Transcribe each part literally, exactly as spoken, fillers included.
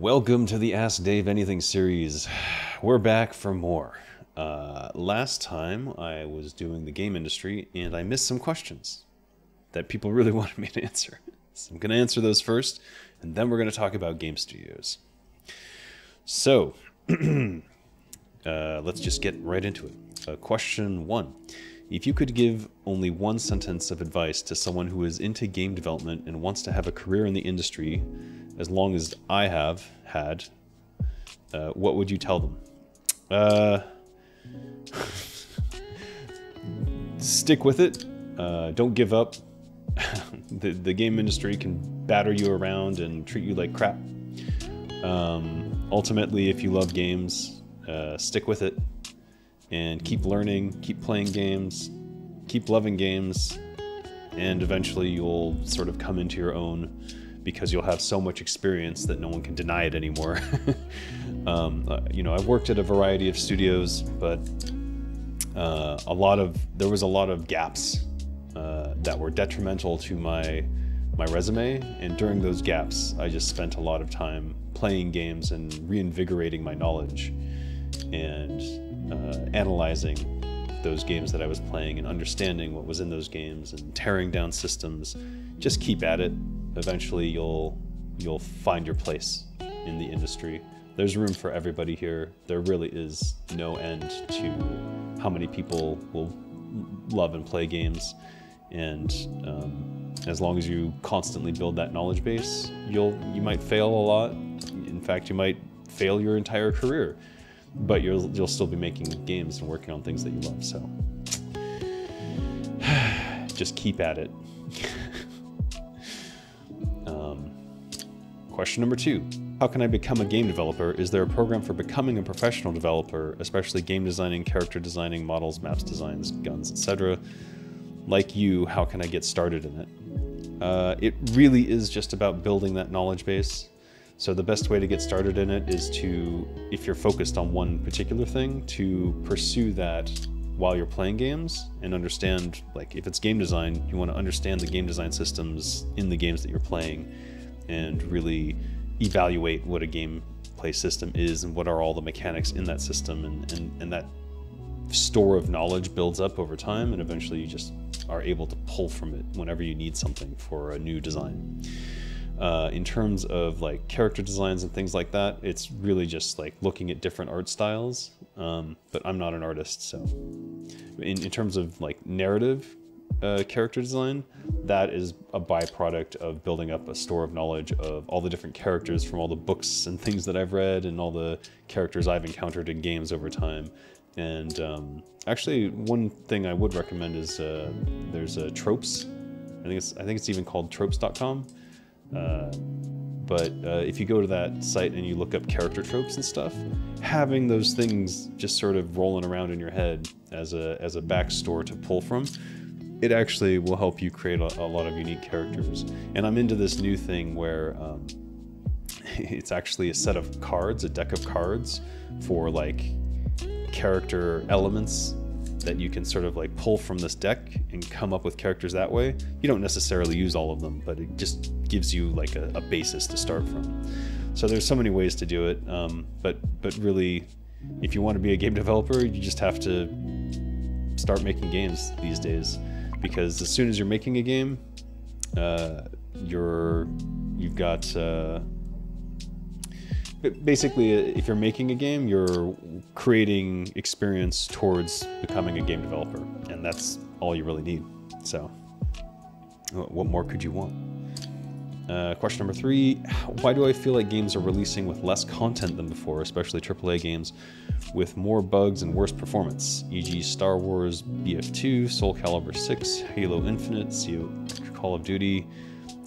Welcome to the Ask Dave Anything series. We're back for more. Uh, last time I was doing the game industry and I missed some questions that people really wanted me to answer. So I'm going to answer those first and then we're going to talk about game studios. So uh, let's just get right into it. Uh, question one. If you could give only one sentence of advice to someone who is into game development and wants to have a career in the industry as long as I have had, uh, what would you tell them? Uh, stick with it. Uh, don't give up. the, the game industry can batter you around and treat you like crap. Um, ultimately, if you love games, uh, stick with it. And keep learning, keep playing games, keep loving games, and eventually you'll sort of come into your own because you'll have so much experience that no one can deny it anymore. um, uh, you know, I've worked at a variety of studios, but uh, a lot of there was a lot of gaps uh, that were detrimental to my my resume, and during those gaps, I just spent a lot of time playing games and reinvigorating my knowledge and Uh, analyzing those games that I was playing and understanding what was in those games and tearing down systems. Just keep at it. Eventually you'll you'll find your place in the industry. There's room for everybody here. There really is no end to how many people will love and play games. And um, as long as you constantly build that knowledge base, you'll you might fail a lot. In fact, you might fail your entire career. But you'll, you'll still be making games and working on things that you love, so just keep at it. um, question number two. How can I become a game developer? Is there a program for becoming a professional developer, especially game designing, character designing, models, maps, designs, guns, et cetera? Like you, how can I get started in it? Uh, it really is just about building that knowledge base. So the best way to get started in it is to, if you're focused on one particular thing, to pursue that while you're playing games and understand, like if it's game design, you want to understand the game design systems in the games that you're playing and really evaluate what a gameplay system is and what are all the mechanics in that system. And, and, and that store of knowledge builds up over time and eventually you just are able to pull from it whenever you need something for a new design. Uh, in terms of like character designs and things like that, it's really just like looking at different art styles. Um, but I'm not an artist, so in, in terms of like narrative uh, character design, that is a byproduct of building up a store of knowledge of all the different characters from all the books and things that I've read and all the characters I've encountered in games over time. And um, actually, one thing I would recommend is uh, there's a Tropes. I think it's I think it's even called tropes dot com. Uh, but uh, if you go to that site and you look up character tropes and stuff, having those things just sort of rolling around in your head as a as a backstore to pull from, it actually will help you create a, a lot of unique characters. And I'm into this new thing where um, it's actually a set of cards, a deck of cards for like character elements that you can sort of like pull from this deck and come up with characters that way. You don't necessarily use all of them, but it just gives you like a, a basis to start from. So there's so many ways to do it, um, but but really, if you want to be a game developer, you just have to start making games these days, because as soon as you're making a game, uh, you're you've got. Uh, But basically, if you're making a game, you're creating experience towards becoming a game developer, and that's all you really need. So what more could you want? Uh, question number three, why do I feel like games are releasing with less content than before, especially triple A games, with more bugs and worse performance, for example Star Wars B F two, Soul Calibur six, Halo Infinite, Call of Duty?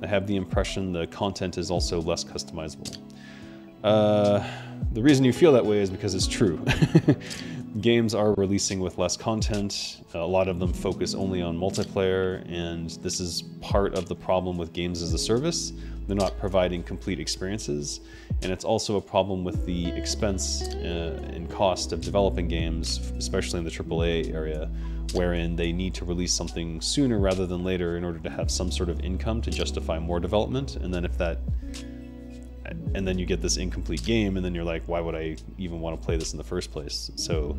I have the impression the content is also less customizable. Uh, the reason you feel that way is because it's true. Games are releasing with less content. A lot of them focus only on multiplayer, and this is part of the problem with games as a service. They're not providing complete experiences, and it's also a problem with the expense uh, and cost of developing games, especially in the triple A area, wherein they need to release something sooner rather than later in order to have some sort of income to justify more development. And then if that and then you get this incomplete game, and then you're like, why would I even want to play this in the first place? So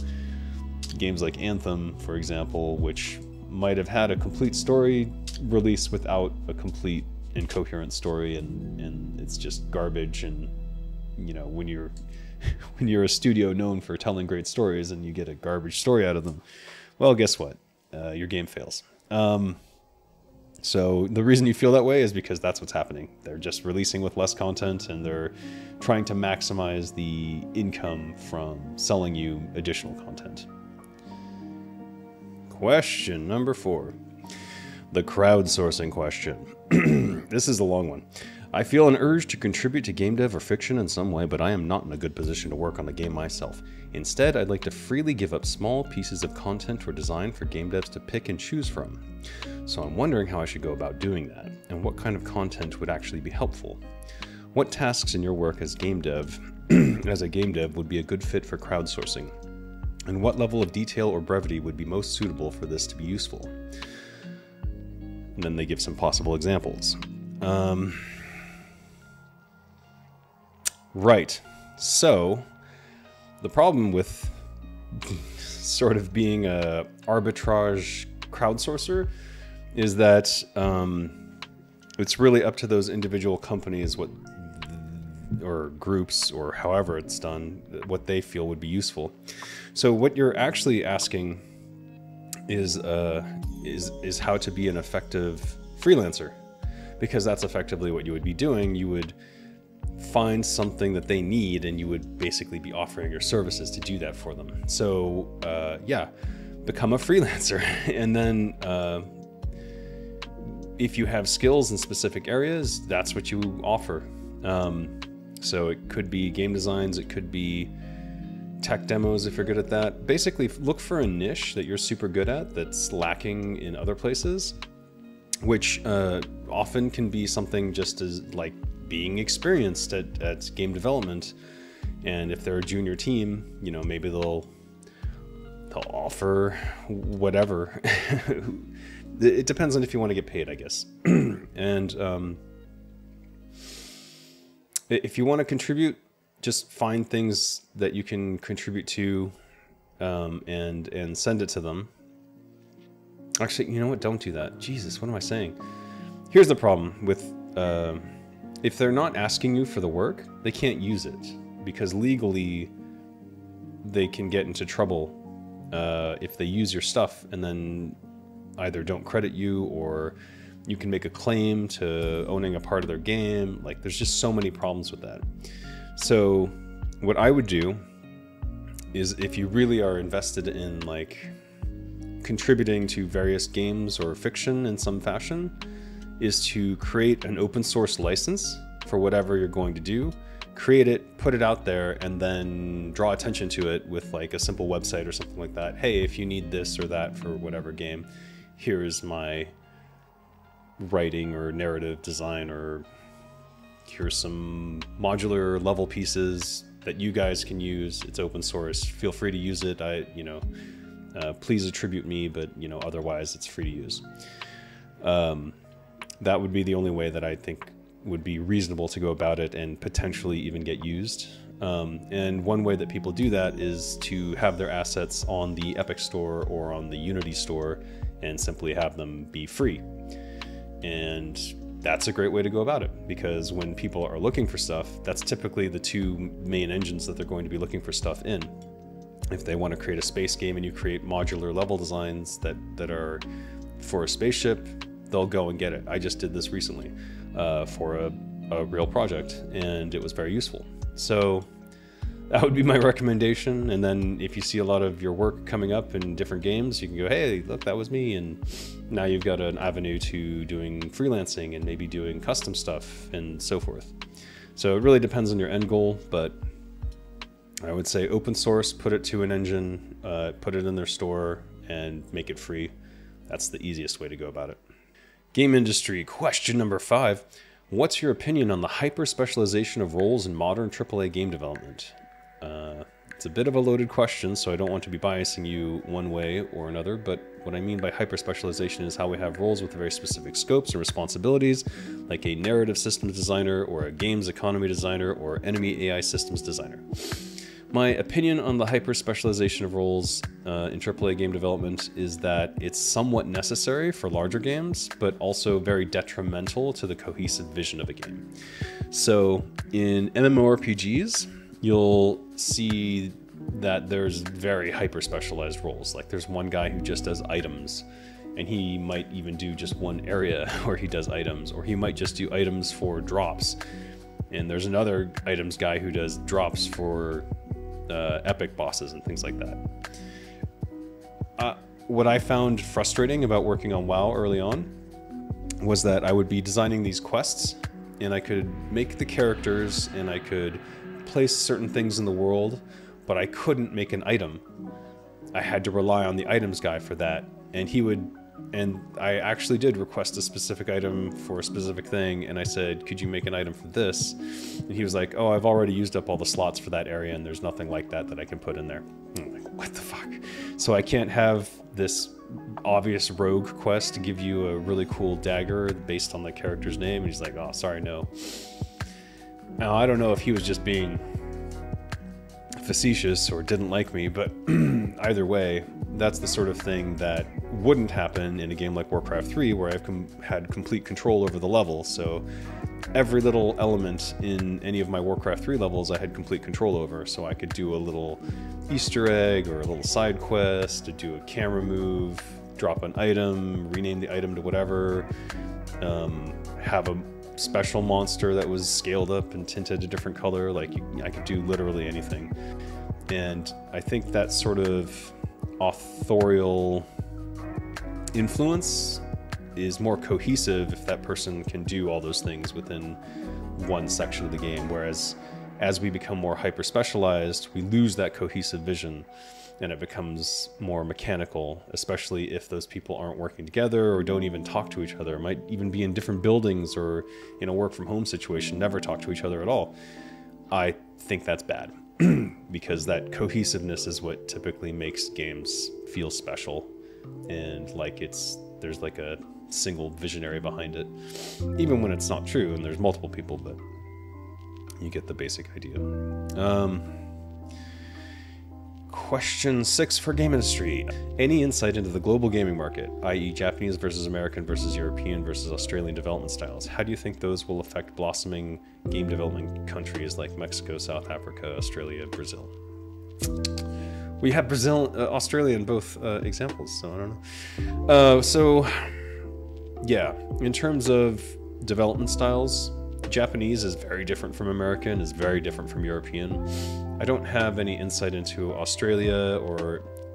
games like Anthem, for example, which might have had a complete story release without a complete and coherent story, and and it's just garbage. And you know, when you're when you're a studio known for telling great stories and you get a garbage story out of them, well, guess what? Uh, your game fails. Um, so the reason you feel that way is because that's what's happening. They're just releasing with less content, and they're trying to maximize the income from selling you additional content. Question number four, the crowdsourcing question. This is a long one. I feel an urge to contribute to game dev or fiction in some way, but I am not in a good position to work on the game myself. Instead, I'd like to freely give up small pieces of content or design for game devs to pick and choose from. So I'm wondering how I should go about doing that, and what kind of content would actually be helpful. What tasks in your work as game dev, as a game dev, would be a good fit for crowdsourcing? And what level of detail or brevity would be most suitable for this to be useful? And then they give some possible examples. Um, Right, so the problem with sort of being a arbitrage crowdsourcer is that um, it's really up to those individual companies what, or groups, or however it's done, what they feel would be useful. So what you're actually asking is uh, is is how to be an effective freelancer, because that's effectively what you would be doing. You would find something that they need, and you would basically be offering your services to do that for them. So uh, yeah, become a freelancer. And then uh, if you have skills in specific areas, that's what you offer. Um, so it could be game designs, it could be tech demos if you're good at that. Basically look for a niche that you're super good at that's lacking in other places, which uh, often can be something just as like being experienced at, at game development. And if they're a junior team, you know, maybe they'll they'll offer whatever. It depends on if you want to get paid, I guess. And um, if you want to contribute, just find things that you can contribute to, um, and and send it to them. Actually, you know what? Don't do that. Jesus, what am I saying? Here's the problem with. Uh, If they're not asking you for the work, they can't use it, because legally they can get into trouble uh, if they use your stuff and then either don't credit you, or you can make a claim to owning a part of their game. Like, there's just so many problems with that. So what I would do is, if you really are invested in like contributing to various games or fiction in some fashion, is to create an open source license for whatever you're going to do, create it, put it out there, and then draw attention to it with like a simple website or something like that. Hey, if you need this or that for whatever game, here is my writing or narrative design, or here's some modular level pieces that you guys can use. It's open source. Feel free to use it. I, you know, uh, please attribute me, but you know, otherwise it's free to use. Um, That would be the only way that I think would be reasonable to go about it and potentially even get used. Um, and one way that people do that is to have their assets on the Epic Store or on the Unity Store and simply have them be free. And that's a great way to go about it, because when people are looking for stuff, that's typically the two main engines that they're going to be looking for stuff in. If they want to create a space game and you create modular level designs that, that are for a spaceship, they'll go and get it. I just did this recently uh, for a, a real project, and it was very useful. So that would be my recommendation. And then if you see a lot of your work coming up in different games, you can go, hey, look, that was me. And now you've got an avenue to doing freelancing and maybe doing custom stuff and so forth. So it really depends on your end goal, but I would say open source, put it to an engine, uh, put it in their store and make it free. That's the easiest way to go about it. Game industry question number five. What's your opinion on the hyper specialization of roles in modern triple A game development? Uh, it's a bit of a loaded question, so I don't want to be biasing you one way or another, but what I mean by hyper specialization is how we have roles with very specific scopes and responsibilities like a narrative systems designer or a games economy designer or enemy A I systems designer. My opinion on the hyper-specialization of roles uh, in triple A game development is that it's somewhat necessary for larger games, but also very detrimental to the cohesive vision of a game. So in M M O R P Gs, you'll see that there's very hyper-specialized roles. Like there's one guy who just does items, and he might even do just one area where he does items, or he might just do items for drops. And there's another items guy who does drops for Uh, epic bosses and things like that. Uh, what I found frustrating about working on WoW early on was that I would be designing these quests, and I could make the characters and I could place certain things in the world, but I couldn't make an item. I had to rely on the items guy for that, and he would, and I actually did request a specific item for a specific thing, and I said, could you make an item for this? And he was like, oh, I've already used up all the slots for that area, and there's nothing like that that I can put in there. And I'm like, what the fuck? So I can't have this obvious rogue quest to give you a really cool dagger based on the character's name, and he's like, oh, sorry, no. Now, I don't know if he was just being facetious or didn't like me, but either way, that's the sort of thing that wouldn't happen in a game like Warcraft three, where I've com had complete control over the level. So every little element in any of my Warcraft three levels I had complete control over, so I could do a little Easter egg or a little side quest, to do a camera move, drop an item, rename the item to whatever, um, have a special monster that was scaled up and tinted a different color. Like, I could do literally anything. And I think that sort of authorial influence is more cohesive if that person can do all those things within one section of the game, whereas as we become more hyper-specialized, we lose that cohesive vision and it becomes more mechanical, especially if those people aren't working together or don't even talk to each other, might even be in different buildings or in a work-from-home situation, never talk to each other at all. I think that's bad because that cohesiveness is what typically makes games feel special and like it's there's like a single visionary behind it, even when it's not true and there's multiple people, but you get the basic idea. Um, Question six for game industry. Any insight into the global gaming market, that is Japanese versus American versus European versus Australian development styles? How do you think those will affect blossoming game development countries like Mexico, South Africa, Australia, Brazil? We have Brazil, uh, Australia in both uh, examples, so I don't know. Uh, so yeah, in terms of development styles, Japanese is very different from American, is very different from European. I don't have any insight into Australia or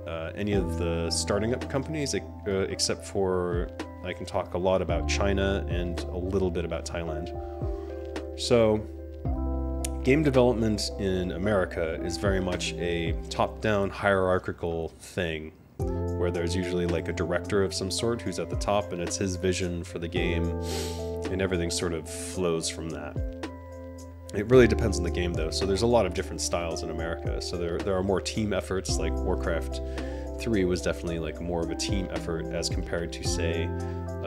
uh, any of the starting up companies, uh, except for I can talk a lot about China and a little bit about Thailand. So game development in America is very much a top-down hierarchical thing, where there's usually like a director of some sort who's at the top, and it's his vision for the game, and everything sort of flows from that. It really depends on the game though, so there's a lot of different styles in America. So there, there are more team efforts, like Warcraft three was definitely like more of a team effort as compared to, say,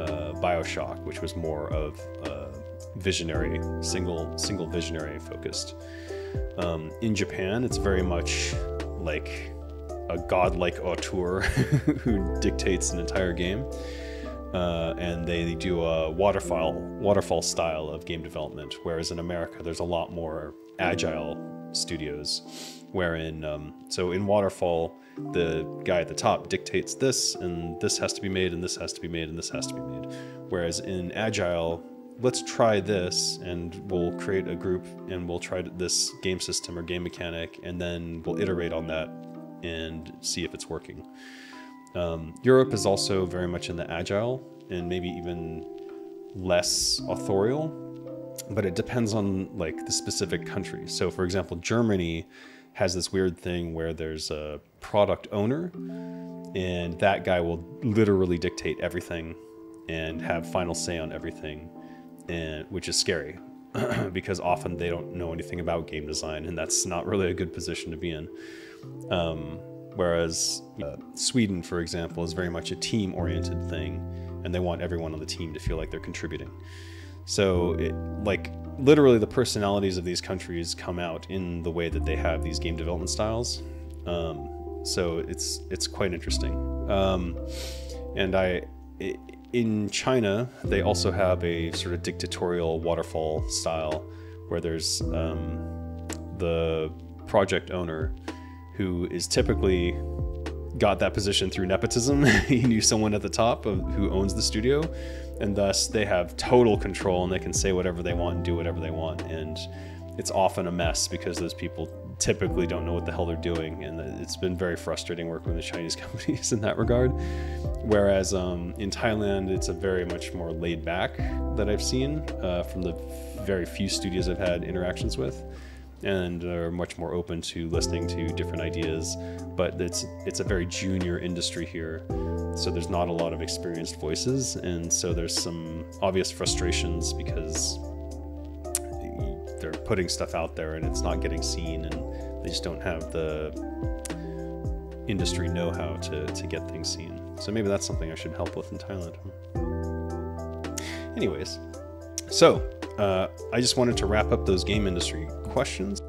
uh, Bioshock, which was more of uh, visionary, single, single visionary focused. Um, in Japan, it's very much like a godlike auteur who dictates an entire game. Uh, and they do a waterfall waterfall style of game development, whereas in America there's a lot more agile studios, wherein um, so in Waterfall the guy at the top dictates this, and this has to be made, and this has to be made, and this has to be made. Whereas in Agile, let's try this, and we'll create a group, and we'll try this game system or game mechanic, and then we'll iterate on that and see if it's working. Um, Europe is also very much in the agile and maybe even less authorial, but it depends on like the specific country. So for example, Germany has this weird thing where there's a product owner, and that guy will literally dictate everything and have final say on everything, and which is scary because often they don't know anything about game design, and that's not really a good position to be in. Um, Whereas uh, Sweden, for example, is very much a team-oriented thing, and they want everyone on the team to feel like they're contributing. So, it, like, literally the personalities of these countries come out in the way that they have these game development styles. Um, so it's it's quite interesting. Um, and I, in China, they also have a sort of dictatorial waterfall style where there's um, the project owner who is typically got that position through nepotism. He knew someone at the top of, who owns the studio, and thus they have total control and they can say whatever they want and do whatever they want. And it's often a mess because those people typically don't know what the hell they're doing. And it's been very frustrating working with Chinese companies in that regard. Whereas um, in Thailand, it's a very much more laid back that I've seen uh, from the very few studios I've had interactions with, and are much more open to listening to different ideas. But it's it's a very junior industry here, so there's not a lot of experienced voices, and so there's some obvious frustrations because they're putting stuff out there and it's not getting seen, and they just don't have the industry know-how to, to get things seen. So maybe that's something I should help with in Thailand. Anyways, so uh, I just wanted to wrap up those game industry questions.